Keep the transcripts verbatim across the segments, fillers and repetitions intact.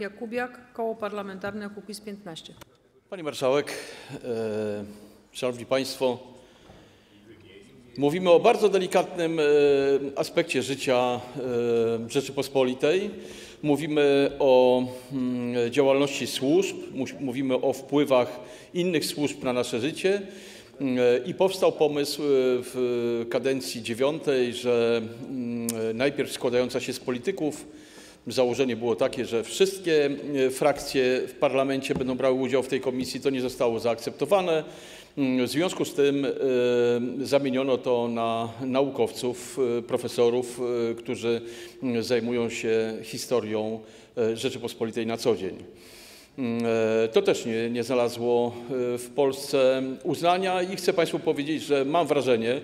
Jakubiak, Koło Parlamentarne Kukiz piętnaście. Pani Marszałek, e, Szanowni Państwo, mówimy o bardzo delikatnym e, aspekcie życia e, Rzeczypospolitej. Mówimy o m, działalności służb, mówimy o wpływach innych służb na nasze życie. I powstał pomysł w kadencji dziewiątej, że najpierw składająca się z polityków, założenie było takie, że wszystkie frakcje w parlamencie będą brały udział w tej komisji, to nie zostało zaakceptowane. W związku z tym zamieniono to na naukowców, profesorów, którzy zajmują się historią Rzeczypospolitej na co dzień. To też nie, nie znalazło w Polsce uznania i chcę Państwu powiedzieć, że mam wrażenie,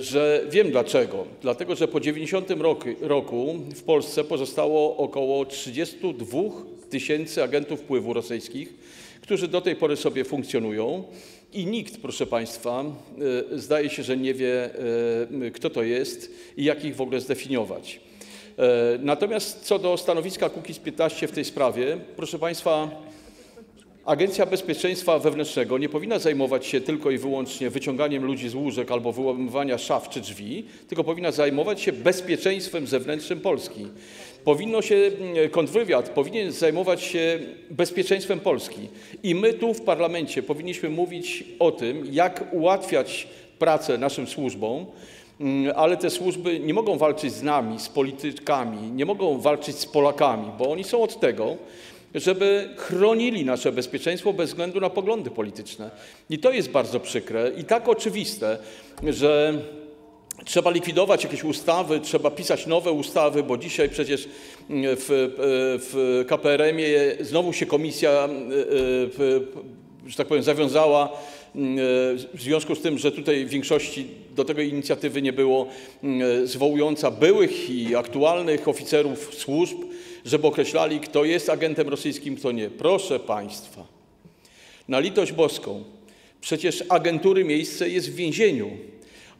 że wiem dlaczego. Dlatego, że po dziewięćdziesiątym roku w Polsce pozostało około trzydziestu dwóch tysięcy agentów wpływu rosyjskich, którzy do tej pory sobie funkcjonują i nikt, proszę Państwa, zdaje się, że nie wie, kto to jest i jak ich w ogóle zdefiniować. Natomiast co do stanowiska Kukiz piętnaście w tej sprawie, proszę Państwa, Agencja Bezpieczeństwa Wewnętrznego nie powinna zajmować się tylko i wyłącznie wyciąganiem ludzi z łóżek albo wyłamywania szaf czy drzwi, tylko powinna zajmować się bezpieczeństwem zewnętrznym Polski. Powinno się, kontrwywiad powinien zajmować się bezpieczeństwem Polski i my tu w parlamencie powinniśmy mówić o tym, jak ułatwiać pracę naszym służbom, ale te służby nie mogą walczyć z nami, z politykami, nie mogą walczyć z Polakami, bo oni są od tego, żeby chronili nasze bezpieczeństwo bez względu na poglądy polityczne. I to jest bardzo przykre i tak oczywiste, że trzeba likwidować jakieś ustawy, trzeba pisać nowe ustawy, bo dzisiaj przecież w, w K P R M ie znowu się komisja, że tak powiem, zawiązała, w związku z tym, że tutaj w większości do tego inicjatywy nie było, zwołująca byłych i aktualnych oficerów służb, żeby określali, kto jest agentem rosyjskim, kto nie. Proszę Państwa, na litość boską, przecież agentury miejsce jest w więzieniu,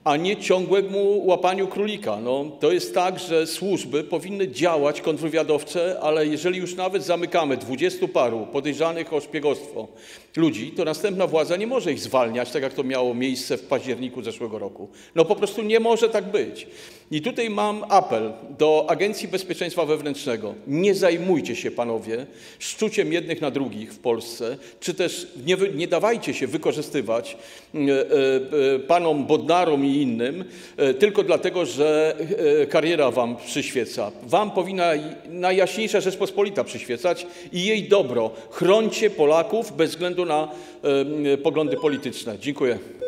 a nie ciągłemu łapaniu królika. No, to jest tak, że służby powinny działać kontrwywiadowcze, ale jeżeli już nawet zamykamy dwudziestu paru podejrzanych o szpiegostwo ludzi, to następna władza nie może ich zwalniać, tak jak to miało miejsce w październiku zeszłego roku. No po prostu nie może tak być. I tutaj mam apel do Agencji Bezpieczeństwa Wewnętrznego. Nie zajmujcie się, panowie, szczuciem jednych na drugich w Polsce, czy też nie, nie dawajcie się wykorzystywać e, e, panom Bodnarom i innym, tylko dlatego, że kariera wam przyświeca. Wam powinna najjaśniejsza Rzeczpospolita przyświecać i jej dobro. Chrońcie Polaków bez względu na poglądy polityczne. Dziękuję.